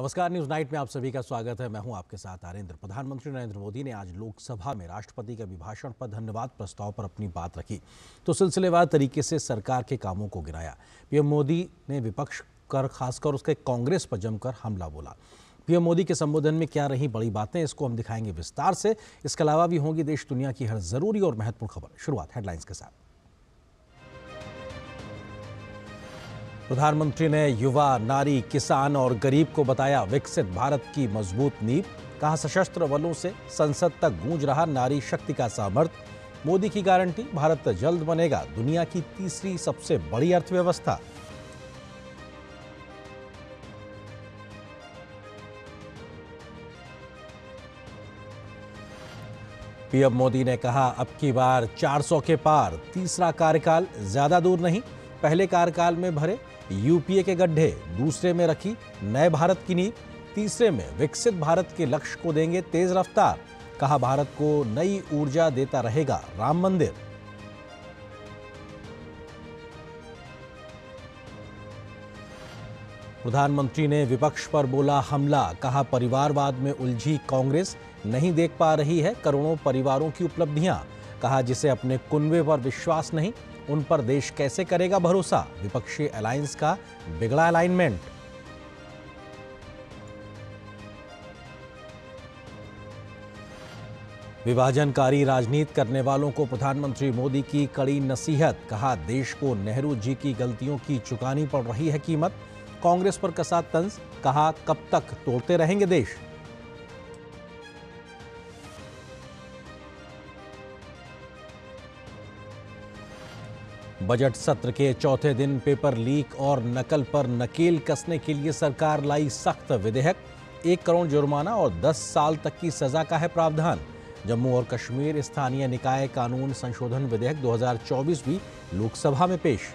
नमस्कार, news night में आप सभी का स्वागत है। मैं हूं आपके साथ आरेंद्र। प्रधानमंत्री नरेंद्र मोदी ने आज लोकसभा में राष्ट्रपति के अभिभाषण पर धन्यवाद प्रस्ताव पर अपनी बात रखी तो सिलसिलेवार तरीके से सरकार के कामों को गिराया। पीएम मोदी ने विपक्ष पर खासकर उसके कांग्रेस पर जमकर हमला बोला। पीएम मोदी के संबोधन में क्या रही बड़ी बातें, इसको हम दिखाएंगे विस्तार से। इसके अलावा भी होंगी देश दुनिया की हर जरूरी और महत्वपूर्ण खबर। शुरुआत हेडलाइंस के साथ। प्रधानमंत्री ने युवा, नारी, किसान और गरीब को बताया विकसित भारत की मजबूत नींव। कहा सशस्त्र बलों से संसद तक गूंज रहा नारी शक्ति का सामर्थ्य। मोदी की गारंटी, भारत जल्द बनेगा दुनिया की तीसरी सबसे बड़ी अर्थव्यवस्था। पीएम मोदी ने कहा अब की बार 400 के पार, तीसरा कार्यकाल ज्यादा दूर नहीं। पहले कार्यकाल में भरे यूपीए के गड्ढे, दूसरे में रखी नए भारत की नींव, तीसरे में विकसित भारत के लक्ष्य को देंगे तेज रफ्तार। कहा भारत को नई ऊर्जा देता रहेगा राम मंदिर। प्रधानमंत्री ने विपक्ष पर बोला हमला। कहा परिवारवाद में उलझी कांग्रेस नहीं देख पा रही है करोड़ों परिवारों की उपलब्धियां। कहा जिसे अपने कुनबे पर विश्वास नहीं उन पर देश कैसे करेगा भरोसा। विपक्षी अलायंस का बिगड़ा अलाइनमेंट। विभाजनकारी राजनीति करने वालों को प्रधानमंत्री मोदी की कड़ी नसीहत। कहा देश को नेहरू जी की गलतियों की चुकानी पड़ रही है कीमत। कांग्रेस पर कसा तंज। कहा कब तक तोड़ते रहेंगे देश। बजट सत्र के चौथे दिन पेपर लीक और नकल पर नकेल कसने के लिए सरकार लाई सख्त विधेयक। 1 करोड़ जुर्माना और 10 साल तक की सजा का है प्रावधान। जम्मू और कश्मीर स्थानीय निकाय कानून संशोधन विधेयक 2024 भी लोकसभा में पेश।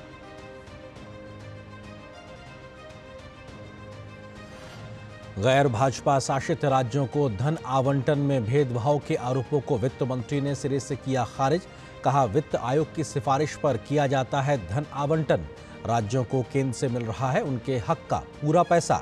गैर भाजपा शासित राज्यों को धन आवंटन में भेदभाव के आरोपों को वित्त मंत्री ने सिरे से किया खारिज। कहा वित्त आयोग की सिफारिश पर किया जाता है धन आवंटन, राज्यों को केंद्र से मिल रहा है उनके हक का पूरा पैसा।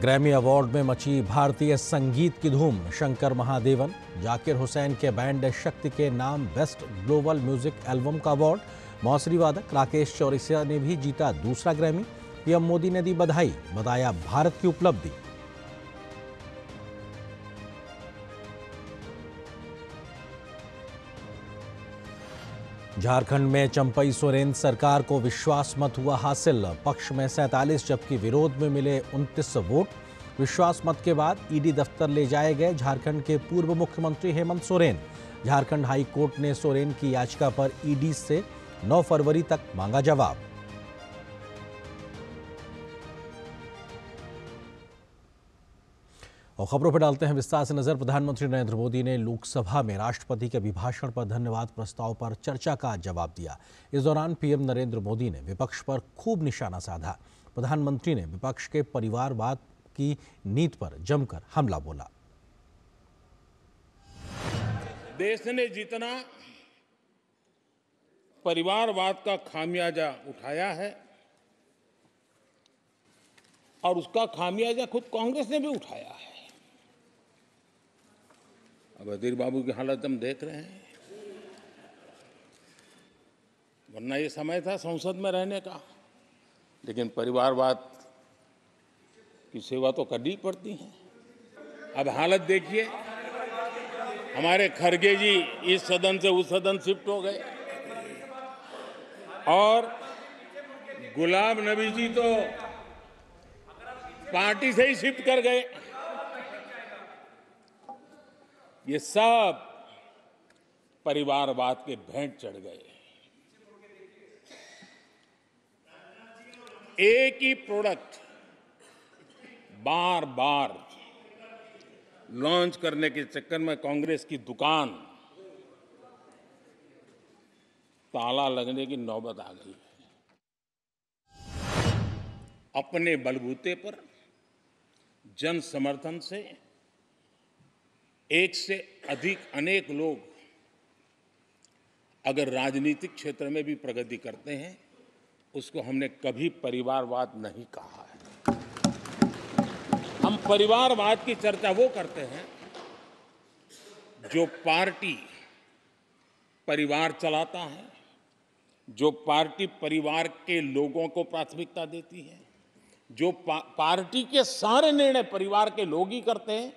ग्रैमी अवार्ड में मची भारतीय संगीत की धूम। शंकर महादेवन, जाकिर हुसैन के बैंड शक्ति के नाम बेस्ट ग्लोबल म्यूजिक एल्बम का अवार्ड। मौसरी वादक राकेश चौरसिया ने भी जीता दूसरा ग्रैमी। पीएम मोदी ने दी बधाई, बताया भारत की उपलब्धि। झारखंड में चंपई सोरेन सरकार को विश्वास मत हुआ हासिल। पक्ष में 47 जबकि विरोध में मिले 29 वोट। विश्वास मत के बाद ईडी दफ्तर ले जाए गए झारखंड के पूर्व मुख्यमंत्री हेमंत सोरेन। झारखंड हाई कोर्ट ने सोरेन की याचिका पर ईडी से 9 फरवरी तक मांगा जवाब। और खबरों पर डालते हैं विस्तार से नजर। प्रधानमंत्री नरेंद्र मोदी ने लोकसभा में राष्ट्रपति के अभिभाषण पर धन्यवाद प्रस्ताव पर चर्चा का जवाब दिया। इस दौरान पीएम नरेंद्र मोदी ने विपक्ष पर खूब निशाना साधा। प्रधानमंत्री ने विपक्ष के परिवारवाद की नीति पर जमकर हमला बोला। देश ने जितना परिवारवाद का खामियाजा उठाया है और उसका खामियाजा खुद कांग्रेस ने भी उठाया है। अब अधीर बाबू की हालत हम देख रहे हैं, वरना ये समय था संसद में रहने का, लेकिन परिवारवाद की सेवा तो करनी पड़ती है। अब हालत देखिए, हमारे खड़गे जी इस सदन से उस सदन शिफ्ट हो गए और गुलाम नबी जी तो पार्टी से ही शिफ्ट कर गए। ये सब परिवारवाद के भेंट चढ़ गए। एक ही प्रोडक्ट बार बार लॉन्च करने के चक्कर में कांग्रेस की दुकान ताला लगने की नौबत आ गई है। अपने बलबूते पर जन समर्थन से 1 से अधिक अनेक लोग अगर राजनीतिक क्षेत्र में भी प्रगति करते हैं, उसको हमने कभी परिवारवाद नहीं कहा है। हम परिवारवाद की चर्चा वो करते हैं जो पार्टी परिवार चलाता है, जो पार्टी परिवार के लोगों को प्राथमिकता देती है, जो पार्टी के सारे निर्णय परिवार के लोग ही करते हैं,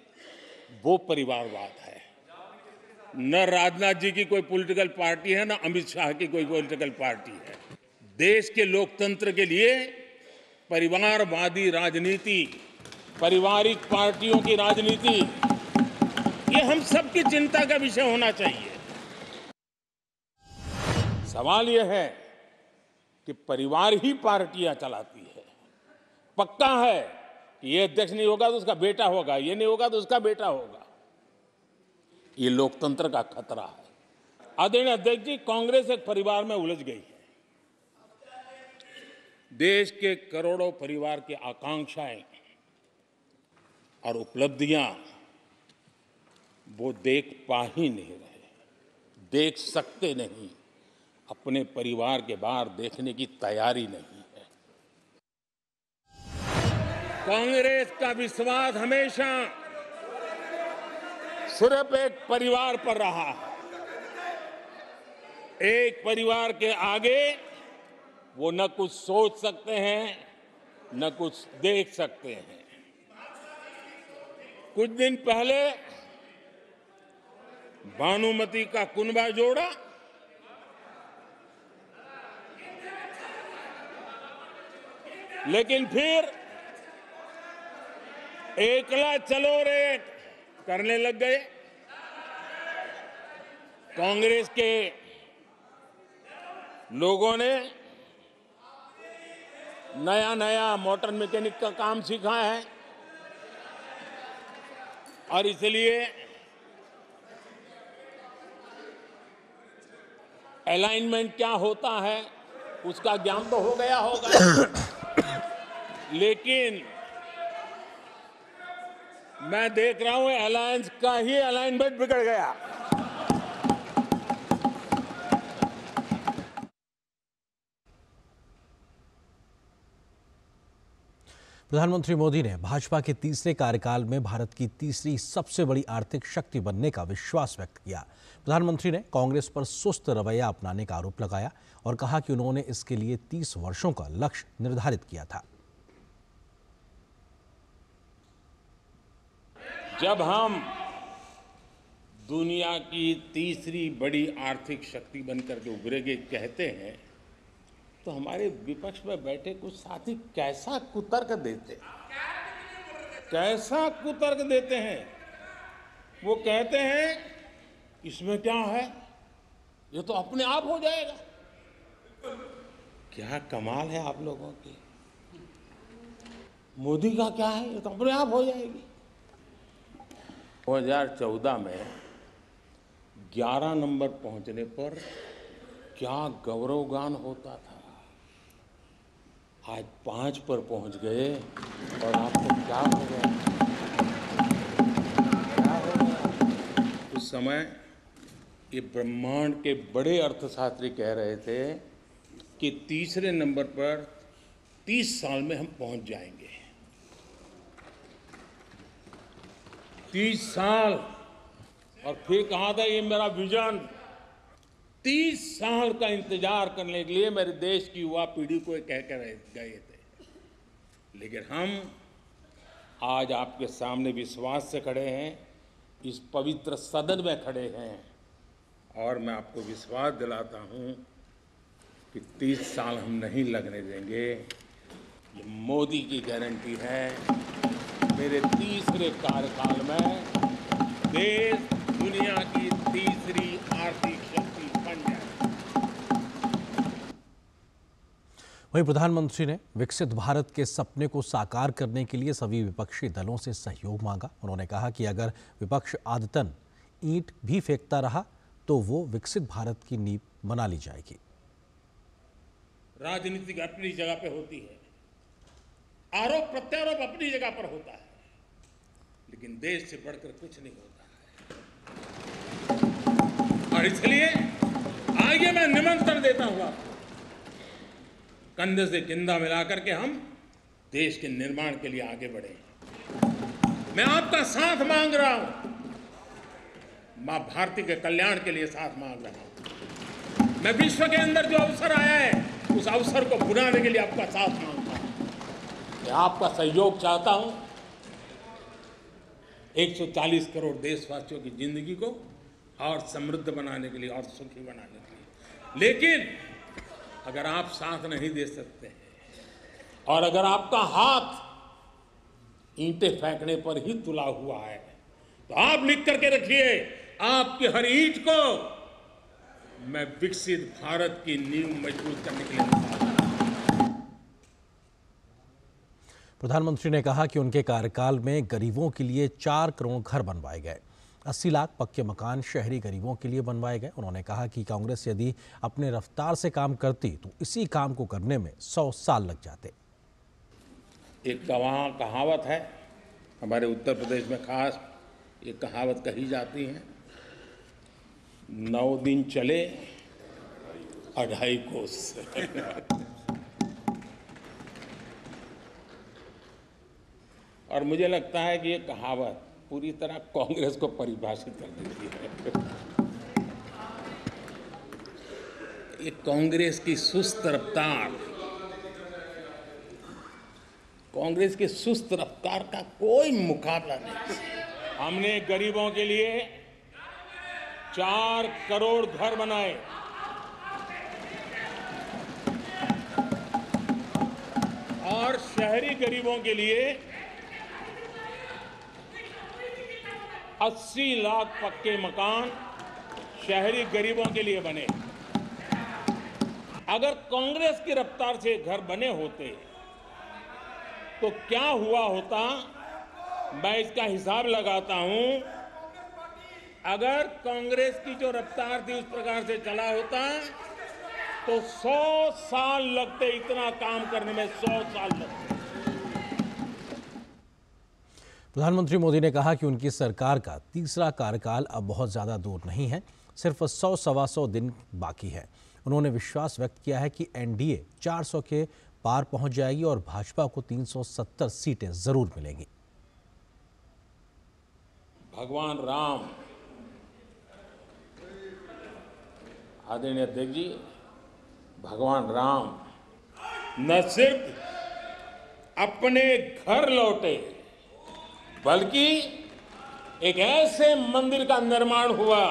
वो परिवारवाद है। न राजनाथ जी की कोई पॉलिटिकल पार्टी है, न अमित शाह की कोई पॉलिटिकल पार्टी है। देश के लोकतंत्र के लिए परिवारवादी राजनीति, पारिवारिक पार्टियों की राजनीति, ये हम सब की चिंता का विषय होना चाहिए। सवाल यह है कि परिवार ही पार्टियां चलाती है। पक्का है कि ये अध्यक्ष नहीं होगा तो उसका बेटा होगा, ये नहीं होगा तो उसका बेटा होगा। ये लोकतंत्र का खतरा है। आदरणीय अध्यक्ष जी, कांग्रेस एक परिवार में उलझ गई है। देश के करोड़ों परिवार की आकांक्षाएं और उपलब्धियां वो देख पा ही नहीं रहे, देख सकते नहीं, अपने परिवार के बाहर देखने की तैयारी नहीं है। कांग्रेस का विश्वास हमेशा सिर्फ एक परिवार पर रहा है। एक परिवार के आगे वो न कुछ सोच सकते हैं, न कुछ देख सकते हैं। कुछ दिन पहले भानुमति का कुनबा जोड़ा लेकिन फिर एकला चलो रे करने लग गए। कांग्रेस के लोगों ने नया नया मोटर मैकेनिक का काम सीखा है और इसलिए अलाइनमेंट क्या होता है उसका ज्ञान तो हो गया होगा, लेकिन मैं देख रहा हूं अलायंस का ही अलाइनमेंट बिगड़ गया। प्रधानमंत्री मोदी ने भाजपा के तीसरे कार्यकाल में भारत की तीसरी सबसे बड़ी आर्थिक शक्ति बनने का विश्वास व्यक्त किया। प्रधानमंत्री ने कांग्रेस पर सुस्त रवैया अपनाने का आरोप लगाया और कहा कि उन्होंने इसके लिए 30 वर्षों का लक्ष्य निर्धारित किया था। जब हम दुनिया की तीसरी बड़ी आर्थिक शक्ति बनकर के उभरेंगे कहते हैं, तो हमारे विपक्ष में बैठे कुछ साथी कैसा कुतर्क देते हैं। वो कहते हैं इसमें क्या है, ये तो अपने आप हो जाएगा। क्या कमाल है आप लोगों की। मोदी का क्या है, ये तो अपने आप हो जाएगी। 2014 में 11 नंबर पहुंचने पर क्या गौरवगान होता था, आज 5 पर पहुंच गए और आपको क्या हो गया। उस समय ये ब्रह्मांड के बड़े अर्थशास्त्री कह रहे थे कि तीसरे नंबर पर 30 साल में हम पहुंच जाएंगे। 30 साल, और फिर कहा था ये मेरा विजन। 30 साल का इंतजार करने के लिए मेरे देश की युवा पीढ़ी को कहकर गए थे, लेकिन हम आज आपके सामने विश्वास से खड़े हैं, इस पवित्र सदन में खड़े हैं, और मैं आपको विश्वास दिलाता हूं कि 30 साल हम नहीं लगने देंगे। ये मोदी की गारंटी है। मेरे तीसरे कार्यकाल में देश दुनिया की तीसरी आर्थिक शक्ति बन जाए। वहीं प्रधानमंत्री ने विकसित भारत के सपने को साकार करने के लिए सभी विपक्षी दलों से सहयोग मांगा। उन्होंने कहा कि अगर विपक्ष आदतन ईंट भी फेंकता रहा तो वो विकसित भारत की नींव बना ली जाएगी। राजनीति अपनी जगह पे होती है, आरोप प्रत्यारोप अपनी जगह पर होता है, लेकिन देश से बढ़कर कुछ नहीं होता है। और इसलिए आइए मैं निमंत्रण देता हूं आपको, कंधे से कंधा मिलाकर के हम देश के निर्माण के लिए आगे बढ़े। मैं आपका साथ मांग रहा हूं, मां भारती के कल्याण के लिए साथ मांग रहा हूं। मैं विश्व के अंदर जो अवसर आया है उस अवसर को बुलाने के लिए आपका साथ मांगता हूं। मैं आपका सहयोग चाहता हूं। 140 करोड़ देशवासियों की जिंदगी को और समृद्ध बनाने के लिए और सुखी बनाने के लिए, लेकिन अगर आप साथ नहीं दे सकते हैं और अगर आपका हाथ ईंटें फेंकने पर ही तुला हुआ है तो आप लिख करके रखिए, आपकी हर ईंट को मैं विकसित भारत की नींव मजबूत करने के लिए। प्रधानमंत्री ने कहा कि उनके कार्यकाल में गरीबों के लिए 4 करोड़ घर बनवाए गए, 80 लाख पक्के मकान शहरी गरीबों के लिए बनवाए गए। उन्होंने कहा कि कांग्रेस यदि अपने रफ्तार से काम करती तो इसी काम को करने में 100 साल लग जाते। एक कहावत है, हमारे उत्तर प्रदेश में खास ये कहावत कही जाती है, 9 दिन चले 2.5 कोस। और मुझे लगता है कि ये कहावत पूरी तरह कांग्रेस को परिभाषित कर देती है। ये कांग्रेस की सुस्त रफ्तार, कांग्रेस की सुस्त रफ्तार का कोई मुकाबला नहीं। हमने गरीबों के लिए 4 करोड़ घर बनाए, और शहरी गरीबों के लिए 80 लाख पक्के मकान शहरी गरीबों के लिए बने। अगर कांग्रेस की रफ्तार से घर बने होते तो क्या हुआ होता, मैं इसका हिसाब लगाता हूं। अगर कांग्रेस की जो रफ्तार थी उस प्रकार से चला होता तो 100 साल लगते, इतना काम करने में 100 साल लगते। प्रधानमंत्री मोदी ने कहा कि उनकी सरकार का तीसरा कार्यकाल अब बहुत ज़्यादा दूर नहीं है, सिर्फ 100-125 दिन बाकी है। उन्होंने विश्वास व्यक्त किया है कि एनडीए 400 के पार पहुंच जाएगी और भाजपा को 370 सीटें जरूर मिलेंगी। भगवान राम, आदरणीय अध्यक्ष जी, भगवान राम न सिर्फ अपने घर लौटे बल्कि एक ऐसे मंदिर का निर्माण हुआ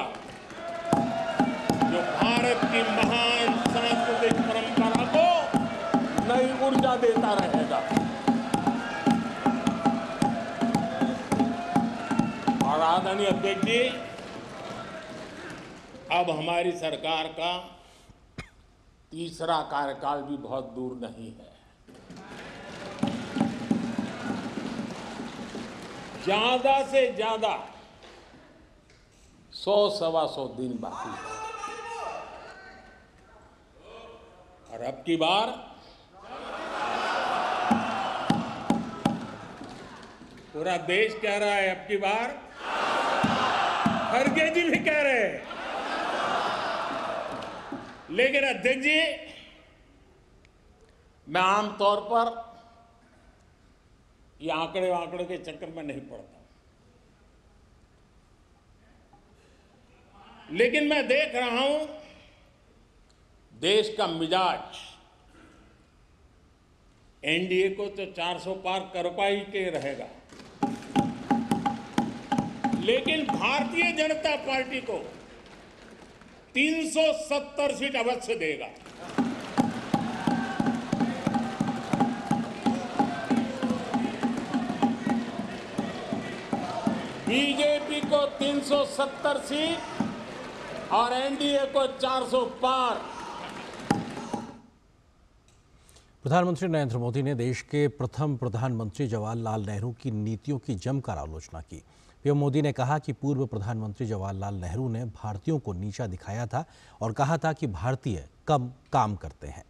जो भारत की महान सांस्कृतिक परंपरा को नई ऊर्जा देता रहेगा। और आदरणीय अध्यक्ष जी, अब हमारी सरकार का तीसरा कार्यकाल भी बहुत दूर नहीं है। ज्यादा से ज्यादा 100-125 दिन बाकी है, और अब की बार पूरा देश कह रहा है, अब की बार खड़गे जी भी कह रहे हैं। लेकिन अध्यक्ष जी, मैं आमतौर पर ये आंकड़े के चक्कर में नहीं पड़ता, लेकिन मैं देख रहा हूं देश का मिजाज। एनडीए को तो 400 पार कर पाई के रहेगा, लेकिन भारतीय जनता पार्टी को 370 सीट अवश्य देगा। बीजेपी को 370 सीट और एनडीए को 400 पार। प्रधानमंत्री नरेंद्र मोदी ने देश के प्रथम प्रधानमंत्री जवाहरलाल नेहरू की नीतियों की जमकर आलोचना की। पीएम मोदी ने कहा कि पूर्व प्रधानमंत्री जवाहरलाल नेहरू ने भारतीयों को नीचा दिखाया था और कहा था कि भारतीय कम काम करते हैं।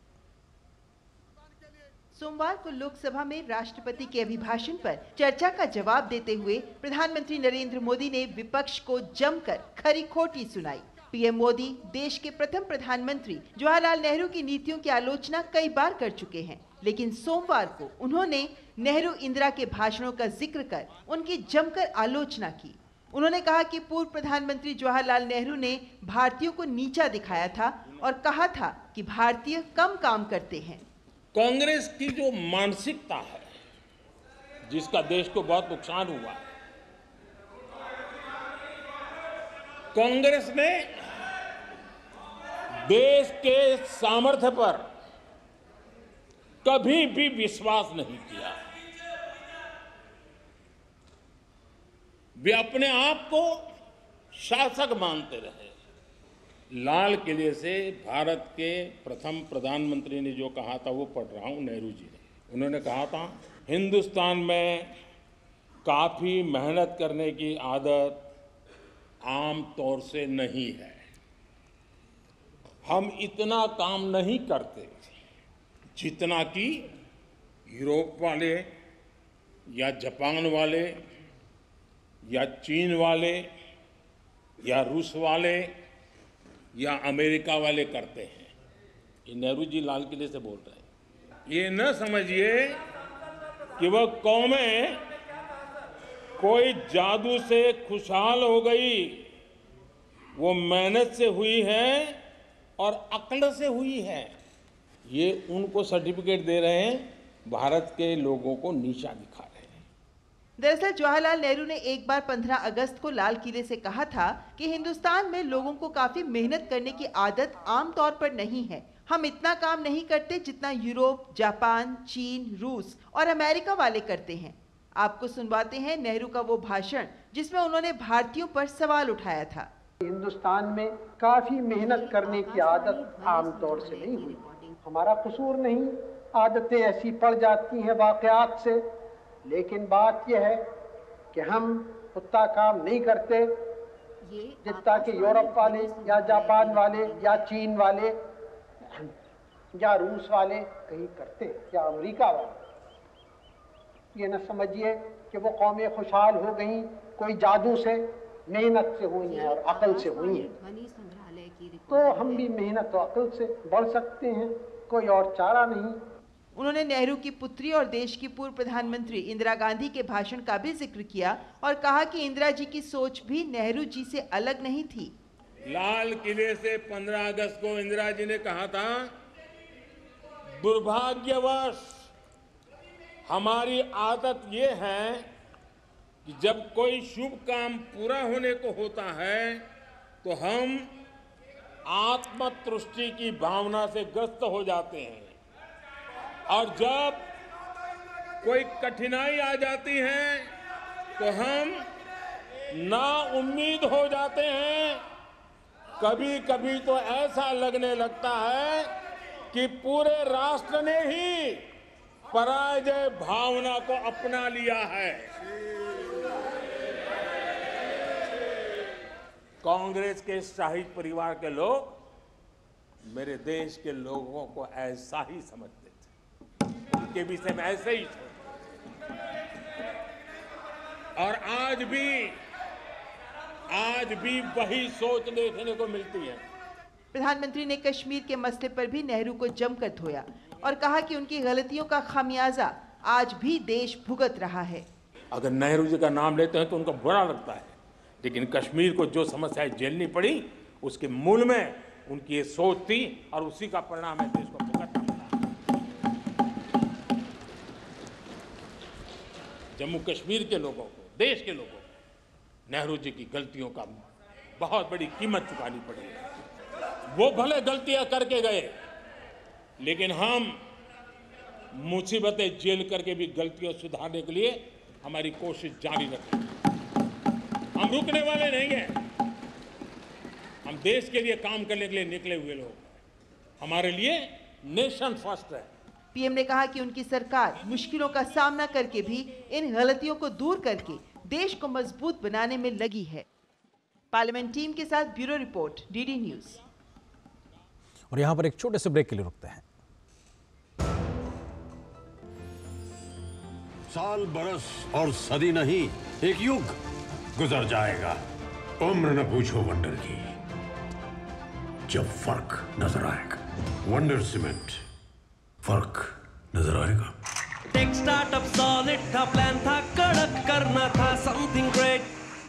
सोमवार को लोकसभा में राष्ट्रपति के अभिभाषण पर चर्चा का जवाब देते हुए प्रधानमंत्री नरेंद्र मोदी ने विपक्ष को जमकर खरी खोटी सुनाई। पीएम मोदी देश के प्रथम प्रधानमंत्री जवाहरलाल नेहरू की नीतियों की आलोचना कई बार कर चुके हैं, लेकिन सोमवार को उन्होंने नेहरू इंदिरा के भाषणों का जिक्र कर उनकी जमकर आलोचना की। उन्होंने कहा कि पूर्व प्रधानमंत्री जवाहरलाल नेहरू ने भारतीयों को नीचा दिखाया था और कहा था कि भारतीय कम काम करते हैं। कांग्रेस की जो मानसिकता है, जिसका देश को बहुत नुकसान हुआ, कांग्रेस ने देश के सामर्थ्य पर कभी भी विश्वास नहीं किया। वे अपने आप को शासक मानते रहे। लाल किले से भारत के प्रथम प्रधानमंत्री ने जो कहा था वो पढ़ रहा हूँ, नेहरू जी ने। उन्होंने कहा था, हिंदुस्तान में काफ़ी मेहनत करने की आदत आम तौर से नहीं है। हम इतना काम नहीं करते जितना कि यूरोप वाले या जापान वाले या चीन वाले या रूस वाले या अमेरिका वाले करते हैं। ये नेहरू जी लाल किले से बोल रहे हैं। ये न समझिए कि वह कौमें कोई जादू से खुशहाल हो गई, वो मेहनत से हुई है और अक्ल से हुई है। ये उनको सर्टिफिकेट दे रहे हैं, भारत के लोगों को नीचा दिखा रहे हैं। दरअसल जवाहरलाल नेहरू ने एक बार 15 अगस्त को लाल किले से कहा था कि हिंदुस्तान में लोगों को काफी मेहनत करने की आदत आम तौर पर नहीं है। हम इतना काम नहीं करते जितना यूरोप, जापान, चीन, रूस और अमेरिका वाले करते हैं। आपको सुनवाते हैं नेहरू का वो भाषण जिसमें उन्होंने भारतीयों पर सवाल उठाया था। हिंदुस्तान में काफी मेहनत करने की आदत आमतौर से नहीं हुई। हमारा कसूर नहीं, आदतें ऐसी पड़ जाती हैं वाकयात से, लेकिन बात यह है कि हम उतना काम नहीं करते जितना कि यूरोप वाले या जापान वाले या चीन वाले या रूस वाले कहीं करते या अमेरिका वाले। ये न समझिए कि वो कौमें खुशहाल हो गई कोई जादू से, मेहनत से हुई हैं और अकल से हुई हैं। तो हम भी मेहनत और अकल से बढ़ सकते हैं, कोई और चारा नहीं। उन्होंने नेहरू की पुत्री और देश की पूर्व प्रधानमंत्री इंदिरा गांधी के भाषण का भी जिक्र किया और कहा कि इंदिरा जी की सोच भी नेहरू जी से अलग नहीं थी। लाल किले से 15 अगस्त को इंदिरा जी ने कहा था, दुर्भाग्यवश हमारी आदत ये है कि जब कोई शुभ काम पूरा होने को होता है तो हम आत्मतुष्टि की भावना से ग्रस्त हो जाते हैं, और जब कोई कठिनाई आ जाती है तो हम नाउम्मीद हो जाते हैं। कभी कभी तो ऐसा लगने लगता है कि पूरे राष्ट्र ने ही पराजय भावना को अपना लिया है। कांग्रेस के शाही परिवार के लोग मेरे देश के लोगों को ऐसा ही समझते थे, उनके विषय में ऐसे ही सोचते, और आज भी वही सोच देखने को मिलती है। प्रधानमंत्री ने कश्मीर के मसले पर भी नेहरू को जमकर धोया और कहा कि उनकी गलतियों का खामियाजा आज भी देश भुगत रहा है। अगर नेहरू जी का नाम लेते हैं तो उनको बुरा लगता है, लेकिन कश्मीर को जो समस्याएं झेलनी पड़ी उसके मूल में उनकी ये सोच थी और उसी का परिणाम है देश को भुगतना पड़ा। जम्मू कश्मीर के लोगों को, देश के लोगों को नेहरू जी की गलतियों का बहुत बड़ी कीमत चुकानी पड़ी है। वो भले गलतियां करके गए, लेकिन हम मुसीबतें झेल करके भी गलतियों सुधारने के लिए हमारी कोशिश जारी रखें। हम रुकने वाले नहीं हैं। हम देश के लिए काम करने के लिए निकले हुए लोग, हमारे लिए नेशन फर्स्ट है। पीएम ने कहा कि उनकी सरकार मुश्किलों का सामना करके भी इन गलतियों को दूर करके देश को मजबूत बनाने में लगी है। पार्लियामेंट टीम के साथ ब्यूरो रिपोर्ट, डीडी न्यूज। और यहां पर एक छोटे से ब्रेक के लिए रुकते हैं। साल, बरस और सदी नहीं, एक युग गुजर जाएगा। उम्र न पूछो वंडर की, जब फर्क नजर आएगा। वंडर सीमेंट, फर्क नजर आएगा। टेक स्टार्टअप सॉलिड था, प्लान था कड़क, करना था समथिंग ग्रेट,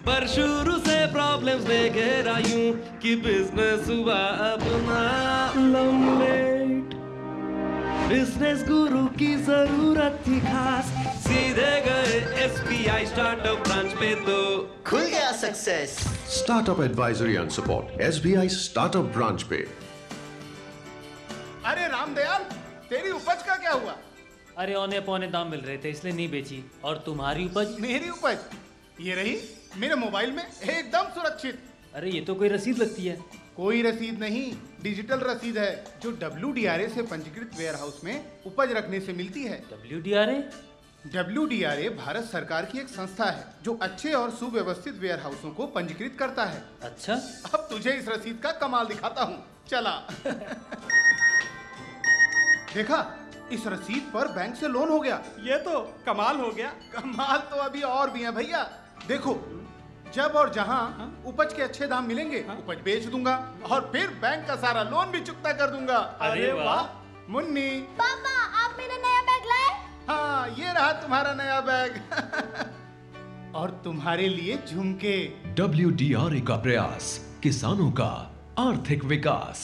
पर शुरू से प्रॉब्लम्स में घेरा यूं कि बिजनेस हुआ अपना लंबलेट। बिजनेस गुरु की जरूरत थी खास, सीधे गए एसबीआई स्टार्टअप ब्रांच पे तो खुल गया success. Startup advisory and support SBI startup branch पे। अरे रामदयाल, तेरी उपज का क्या हुआ? अरे औने पौने दाम मिल रहे थे इसलिए नहीं बेची। और तुम्हारी उपज? मेरी उपज ये रही मेरे मोबाइल में, एकदम सुरक्षित। अरे ये तो कोई रसीद लगती है। कोई रसीद नहीं, डिजिटल रसीद है जो डब्ल्यूडीआरए से पंजीकृत वेयरहाउस में उपज रखने से मिलती है। डब्ल्यूडीआरए? डब्ल्यूडीआरए भारत सरकार की एक संस्था है जो अच्छे और सुव्यवस्थित वेयरहाउसों को पंजीकृत करता है। अच्छा, अब तुझे इस रसीद का कमाल दिखाता हूँ, चला। देखा, इस रसीद पर बैंक से लोन हो गया। ये तो कमाल हो गया। कमाल तो अभी और भी है भैया। देखो, जब और जहां उपज के अच्छे दाम मिलेंगे उपज बेच दूंगा और फिर बैंक का सारा लोन भी चुकता कर दूंगा। अरे वाह मुन्नी। पापा आप मेरा नया बैग लाए? हाँ, ये रहा तुम्हारा नया बैग। और तुम्हारे लिए झुमके। डब्ल्यूडीआरए का प्रयास, किसानों का आर्थिक विकास।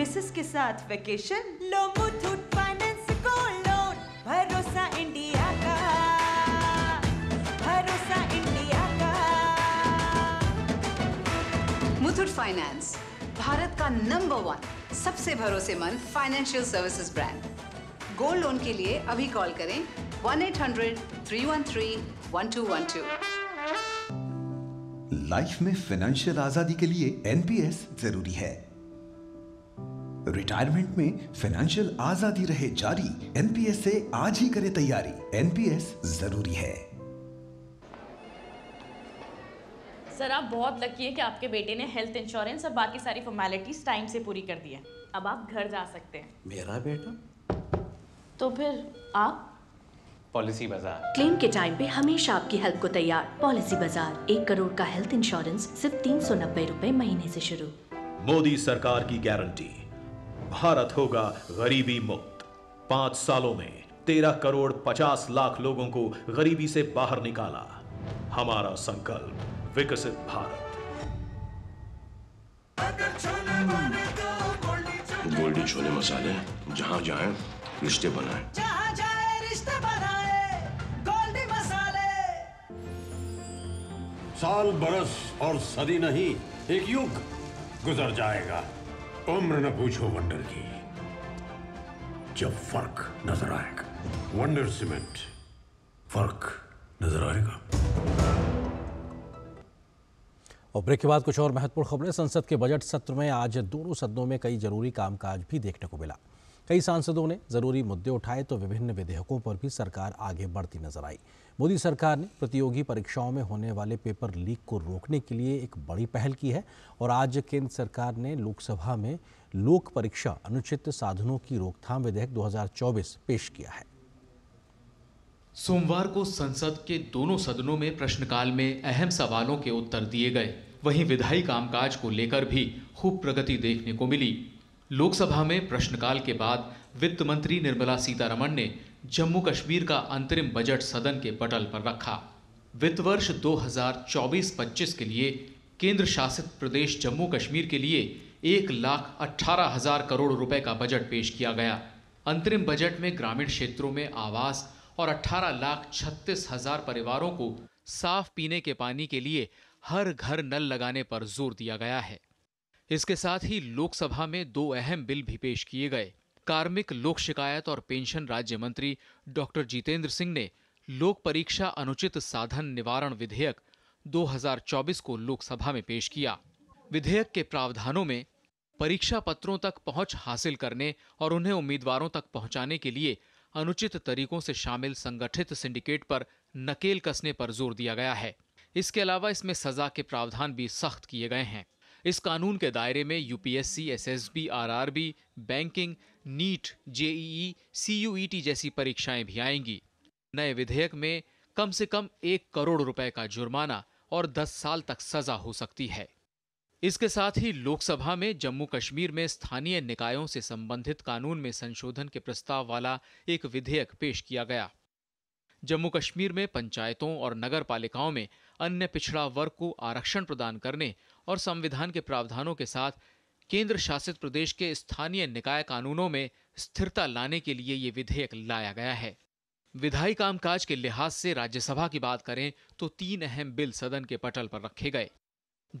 मिसेस के साथ वेकेशन लो मुथूट फाइनेंस गोल्ड लोन। भरोसा इंडिया का, भरोसा इंडिया का। मुथूट फाइनेंस, भारत का #1 सबसे भरोसेमंद financial services brand. Gold loan के लिए अभी कॉल करें 1-800-313-1212। लाइफ में फाइनेंशियल आजादी के लिए एनपीएस जरूरी है। रिटायरमेंट में फाइनेंशियल आजादी रहे जारी, एनपीएस से आज ही करें तैयारी। एनपीएस जरूरी है। सर आप बहुत लकी है कि आपके बेटे ने हेल्थ इंश्योरेंस और बाकी सारी फॉर्मेलिटीज टाइम से पूरी कर दी है। अब आप घर जा सकते हैं। मेरा बेटा? तो फिर आप? पॉलिसी बाजार। क्लेम के टाइम पे हमेशा आपकी हेल्प को तैयार। पॉलिसी बाजार, 1 करोड़ का हेल्थ इंश्योरेंस सिर्फ 390 रुपए महीने से शुरू। मोदी सरकार की गारंटी, भारत होगा गरीबी मुक्त। 5 सालों में 13 करोड़ 50 लाख लोगों को गरीबी से बाहर निकाला। हमारा संकल्प, विकसित भारत। गोल्डी छोले मसाले, जहाँ जाए रिश्ते बनाए, जहाँ जाए रिश्ते बनाए, गोल्डी मसाले। साल बरस और सदी नहीं, एक युग गुजर जाएगा। उम्र न पूछो वंडर की, जब फर्क नजर आएगा। वंडर सीमेंट, फर्क नजर आएगा। और ब्रेक के बाद कुछ और महत्वपूर्ण खबरें। संसद के बजट सत्र में आज दोनों सदनों में कई जरूरी कामकाज भी देखने को मिला। कई सांसदों ने जरूरी मुद्दे उठाए तो विभिन्न विधेयकों पर भी सरकार आगे बढ़ती नजर आई। मोदी सरकार ने प्रतियोगी परीक्षाओं में होने वाले पेपर लीक को रोकने के लिए एक बड़ी पहल की है। और आज केंद्र सरकार ने लोकसभा में लोक परीक्षा अनुचित साधनों की रोकथाम विधेयक 2024 पेश किया है। सोमवार को संसद के दोनों सदनों में प्रश्नकाल में अहम सवालों के उत्तर दिए गए। वहीं विधायी कामकाज को लेकर भी खूब प्रगति देखने को मिली। लोकसभा में प्रश्नकाल के बाद वित्त मंत्री निर्मला सीतारमण ने जम्मू कश्मीर का अंतरिम बजट सदन के पटल पर रखा। वित्त वर्ष 2024-25 के लिए केंद्र शासित प्रदेश जम्मू कश्मीर के लिए 1,18,000 करोड़ रुपए का बजट पेश किया गया। अंतरिम बजट में ग्रामीण क्षेत्रों में आवास और 18,36,000 परिवारों को साफ पीने के पानी के लिए हर घर नल लगाने पर जोर दिया गया है। इसके साथ ही लोकसभा में 2 अहम बिल भी पेश किए गए। कार्मिक लोक शिकायत और पेंशन राज्य मंत्री डॉक्टर जितेंद्र सिंह ने लोक परीक्षा अनुचित साधन निवारण विधेयक 2024 को लोकसभा में पेश किया। विधेयक के प्रावधानों में परीक्षा पत्रों तक पहुंच हासिल करने और उन्हें उम्मीदवारों तक पहुंचाने के लिए अनुचित तरीकों से शामिल संगठित सिंडिकेट पर नकेल कसने पर जोर दिया गया है। इसके अलावा इसमें सजा के प्रावधान भी सख्त किए गए हैं। इस कानून के दायरे में UPSC, SSB, RRB, banking, NEET, JEE, CUET जैसी परीक्षाएं भी आएंगी। नए विधेयक में कम से कम 1 करोड़ रुपए का जुर्माना और 10 साल तक सजा हो सकती है। इसके साथ ही लोकसभा में जम्मू कश्मीर में स्थानीय निकायों से संबंधित कानून में संशोधन के प्रस्ताव वाला एक विधेयक पेश किया गया। जम्मू कश्मीर में पंचायतों और नगर पालिकाओं में अन्य पिछड़ा वर्ग को आरक्षण प्रदान करने और संविधान के प्रावधानों के साथ केंद्र शासित प्रदेश के स्थानीय निकाय कानूनों में स्थिरता लाने के लिए ये विधेयक लाया गया है। विधायी कामकाज के लिहाज से राज्यसभा की बात करें तो 3 अहम बिल सदन के पटल पर रखे गए।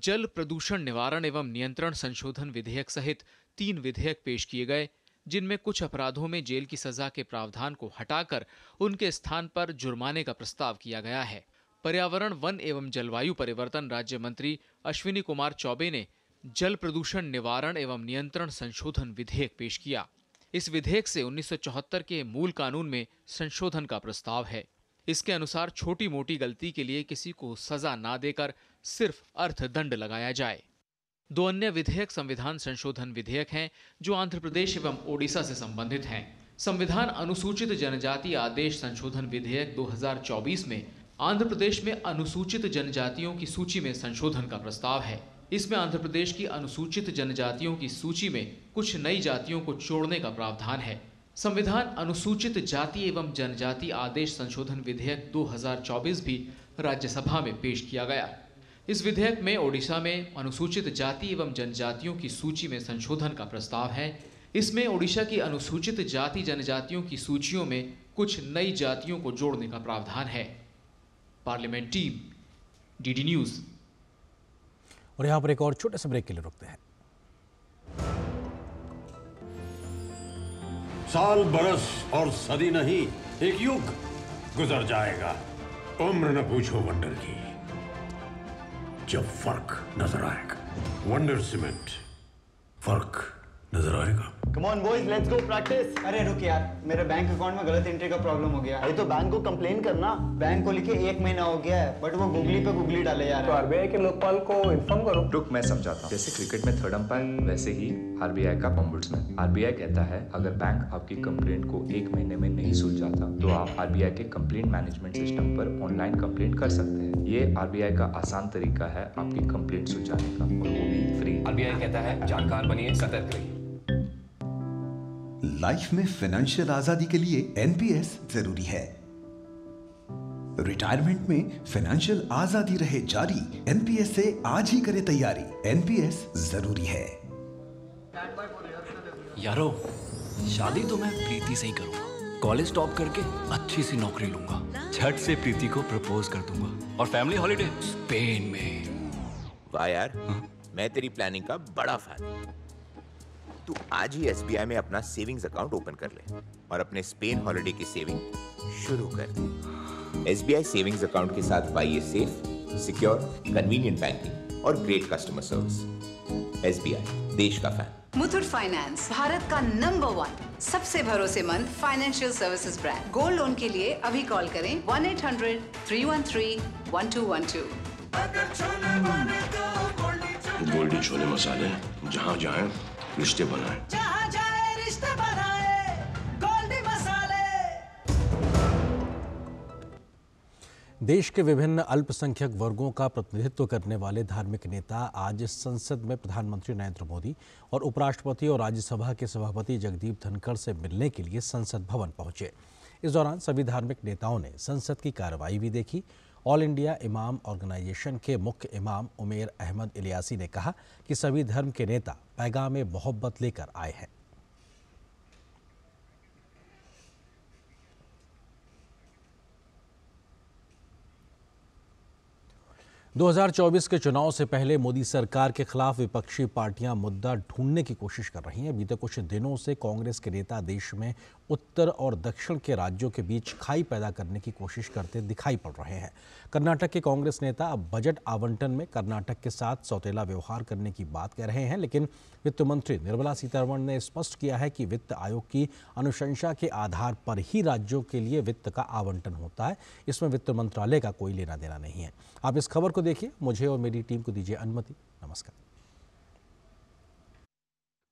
जल प्रदूषण निवारण एवं नियंत्रण संशोधन विधेयक सहित 3 विधेयक पेश किए गए, जिनमें कुछ अपराधों में जेल की सजा के प्रावधान को हटाकर उनके स्थान पर जुर्माने का प्रस्ताव किया गया है। पर्यावरण, वन एवं जलवायु परिवर्तन राज्य मंत्री अश्विनी कुमार चौबे ने जल प्रदूषण निवारण एवं नियंत्रण संशोधन विधेयक पेश किया। इस विधेयक से 1974 के मूल कानून में संशोधन का प्रस्ताव है। इसके अनुसार छोटी मोटी गलती के लिए किसी को सजा ना देकर सिर्फ अर्थदंड लगाया जाए। 2 अन्य विधेयक संविधान संशोधन विधेयक हैं, जो आंध्र प्रदेश एवं ओडिशा से संबंधित हैं। संविधान अनुसूचित जनजाति आदेश संशोधन विधेयक 2024 में आंध्र प्रदेश में अनुसूचित जनजातियों की सूची में संशोधन का प्रस्ताव है। इसमें आंध्र प्रदेश की अनुसूचित जनजातियों की सूची में कुछ नई जातियों को जोड़ने का प्रावधान है। संविधान अनुसूचित जाति एवं जनजाति आदेश संशोधन विधेयक 2024 भी राज्यसभा में पेश किया गया। इस विधेयक में ओडिशा में अनुसूचित जाति एवं जनजातियों की सूची में संशोधन का प्रस्ताव है। इसमें ओडिशा की अनुसूचित जाति जनजातियों की सूचियों में कुछ नई जातियों को जोड़ने का प्रावधान है। Parliament team, DD news. और यहाँ पर एक और छोटे से ब्रेक के लिए रुकते हैं। साल बरस और सदी नहीं, एक युग गुजर जाएगा। उम्र न पूछो वंडर की, जब फर्क नजर आएगा। वंडर सीमेंट, फर्क नजर आएगा। Come on boys, let's go practice. अरे रुक यार, मेरे बैंक अकाउंट में गलत एंट्री का प्रॉब्लम हो गया। अरे तो बैंक को कंप्लेन करना। बैंक को लिखे 1 महीना हो गया है, बट वो गुगली पे गुगली डाले यार। तो आरबीआई के लोकपाल को इन्फॉर्म करो। रुक, मैं समझाता हूँ। जैसे क्रिकेट में थर्ड अंपायर, वैसे ही आरबीआई का ऑम्बुड्समैन। आरबीआई कहता है अगर बैंक आपकी कंप्लेंट को 1 महीने में नहीं सुलझाता तो आप आरबीआई के कंप्लेंट मैनेजमेंट सिस्टम पर ऑनलाइन कंप्लेंट कर सकते हैं। ये आरबीआई का आसान तरीका है आपकी कंप्लेंट सुलझाने का, और वो भी फ्री। आरबीआई कहता है जानकार बनिए, सतर्क रहिए। लाइफ में फाइनेंशियल आजादी के लिए एनपीएस जरूरी है। रिटायरमेंट में फाइनेंशियल आजादी रहे जारी, एनपीएस से आज ही करें तैयारी। एनपीएस जरूरी है। यारो, शादी तो मैं प्रीति से ही करूंगा। कॉलेज टॉप करके अच्छी सी नौकरी लूंगा। झट से प्रीति को प्रपोज कर दूंगा और फैमिली हॉलीडे स्पेन में। वाह यार, मैं तेरी प्लानिंग का बड़ा फैन। तू आज ही एसबीआई में अपना सेविंग्स अकाउंट ओपन कर ले और अपने स्पेन हॉलिडे की सेविंग शुरू कर दे। एसबीआई सेविंग्स अकाउंट के साथ पाइए सेफ, सिक्योर, कन्वीनियंट बैंकिंग और ग्रेट कस्टमर सर्विस। एसबीआई, देश का फैन। मुथूट फाइनेंस, भारत का नंबर 1 सबसे भरोसेमंद financial services brand. Gold loan के लिए अभी कॉल करें 1-800-313-1212। गोल्डी छोले मसाले, जहाँ जाए रिश्ते बनाए, जहाँ जाए रिश्ते बनाए, गोल्डी मसाले। देश के विभिन्न अल्पसंख्यक वर्गों का प्रतिनिधित्व करने वाले धार्मिक नेता आज संसद में प्रधानमंत्री नरेंद्र मोदी और उपराष्ट्रपति और राज्यसभा के सभापति जगदीप धनखड़ से मिलने के लिए संसद भवन पहुंचे। इस दौरान सभी धार्मिक नेताओं ने संसद की कार्रवाई भी देखी। ऑल इंडिया इमाम ऑर्गेनाइजेशन के मुख्य इमाम उमर अहमद इलियासी ने कहा कि सभी धर्म के नेता पैगाम मोहब्बत लेकर आए हैं। दो 2024 के चुनाव से पहले मोदी सरकार के खिलाफ विपक्षी पार्टियां मुद्दा ढूंढने की कोशिश कर रही हैं। बीते कुछ दिनों से कांग्रेस के नेता देश में उत्तर और दक्षिण के राज्यों के बीच खाई पैदा करने की कोशिश करते दिखाई पड़ रहे हैं। कर्नाटक के कांग्रेस नेता अब बजट आवंटन में कर्नाटक के साथ सौतेला व्यवहार करने की बात कह रहे हैं, लेकिन वित्त मंत्री निर्मला सीतारमण ने स्पष्ट किया है कि वित्त आयोग की अनुशंसा के आधार पर ही राज्यों के लिए वित्त का आवंटन होता है। इसमें वित्त मंत्रालय का कोई लेना देना नहीं है। आप इस खबर को देखिए। मुझे और मेरी टीम को दीजिए अनुमति। नमस्कार।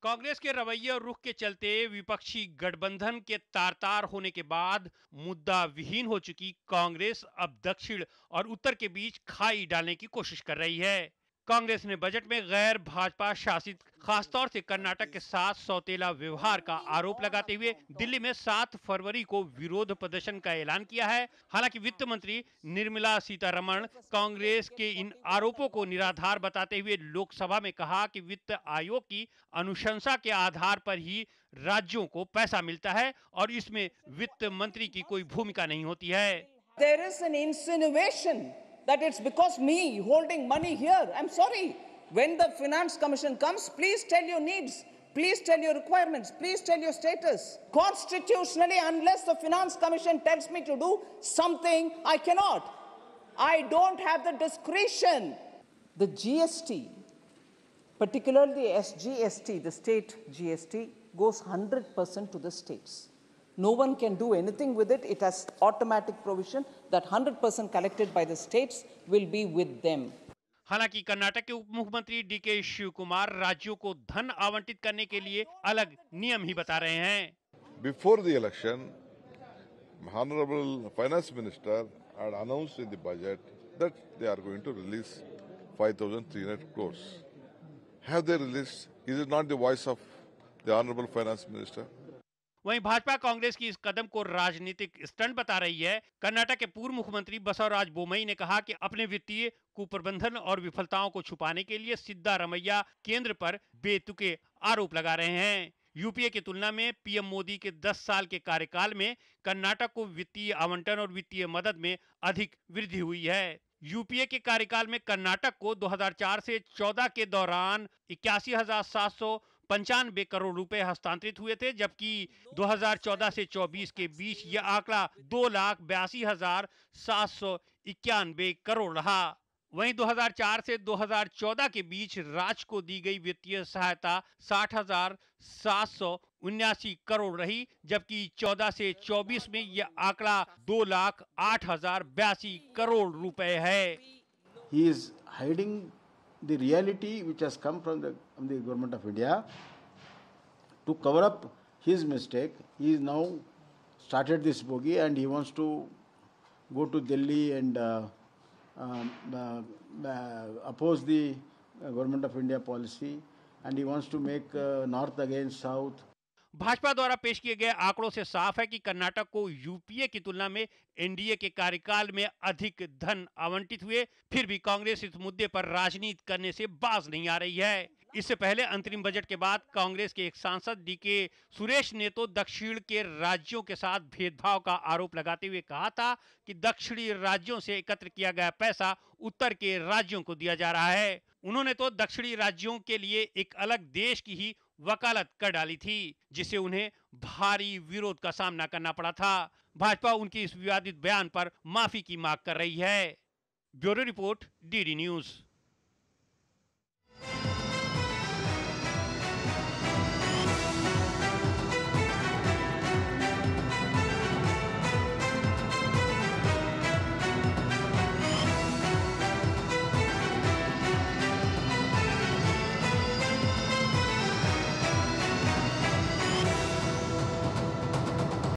कांग्रेस के रवैये और रुख के चलते विपक्षी गठबंधन के तार-तार होने के बाद मुद्दा विहीन हो चुकी कांग्रेस अब दक्षिण और उत्तर के बीच खाई डालने की कोशिश कर रही है। कांग्रेस ने बजट में गैर भाजपा शासित खासतौर से कर्नाटक के साथ सौतेला व्यवहार का आरोप लगाते हुए दिल्ली में 7 फरवरी को विरोध प्रदर्शन का ऐलान किया है। हालांकि वित्त मंत्री निर्मला सीतारमण कांग्रेस के इन आरोपों को निराधार बताते हुए लोकसभा में कहा कि वित्त आयोग की अनुशंसा के आधार पर ही राज्यों को पैसा मिलता है और इसमें वित्त मंत्री की कोई भूमिका नहीं होती है। That it's because me holding money here. I'm sorry. When the Finance Commission comes, please tell your needs, please tell your requirements, please tell your status. Constitutionally, unless the Finance Commission tells me to do something, I cannot. I don't have the discretion. The GST, particularly SGST, the state GST, goes 100% to the states. No one can do anything with it. It has automatic provision that 100% collected by the states will be with them. हालांकि कर्नाटक के उप मुख्यमंत्री DK Shivkumar राज्यों को धन आवंटित करने के लिए अलग नियम ही बता रहे हैं। Before the election, honorable finance minister had announced in the budget that they are going to release 5,300 crores. Have they released? Is it not the voice of the honorable finance minister? वहीं भाजपा कांग्रेस की इस कदम को राजनीतिक stunt बता रही है। कर्नाटक के पूर्व मुख्यमंत्री बसवराज बोमई ने कहा कि अपने वित्तीय कुप्रबंधन और विफलताओं को छुपाने के लिए सिद्धारमैया केंद्र पर बेतुके आरोप लगा रहे हैं। यूपीए की तुलना में पीएम मोदी के 10 साल के कार्यकाल में कर्नाटक को वित्तीय आवंटन और वित्तीय मदद में अधिक वृद्धि हुई है। यूपीए के कार्यकाल में कर्नाटक को 2004 से 14 के दौरान 81,795 करोड़ रुपए हस्तांतरित हुए थे, जबकि 2014 से 24 के बीच यह आंकड़ा 2,82,791 करोड़ रहा। वहीं 2004 से 2014 के बीच राज्य को दी गई वित्तीय सहायता 60,779 करोड़ रही, जबकि 14 से 24 में यह आंकड़ा 2,08,82 करोड़ रुपए है। He is hiding the reality which has come from the government of India to cover up his mistake. He is now started this bogey and he wants to go to Delhi and oppose the government of India policy and he wants to make north against south. Bhajpa द्वारा पेश किए गए आंकड़ों से साफ है कि कर्नाटक को यूपीए की तुलना में एनडीए के कार्यकाल में अधिक धन आवंटित हुए, फिर भी कांग्रेस इस मुद्दे पर राजनीति करने से बाज नहीं आ रही है। इससे पहले अंतरिम बजट के बाद कांग्रेस के एक सांसद डीके सुरेश ने तो दक्षिण के राज्यों के साथ भेदभाव का आरोप लगाते हुए कहा था कि दक्षिणी राज्यों से एकत्र किया गया पैसा उत्तर के राज्यों को दिया जा रहा है। उन्होंने तो दक्षिणी राज्यों के लिए एक अलग देश की ही वकालत कर डाली थी, जिसे उन्हें भारी विरोध का सामना करना पड़ा था। भाजपा उनके इस विवादित बयान पर माफी की मांग कर रही है। Bureau report DD news.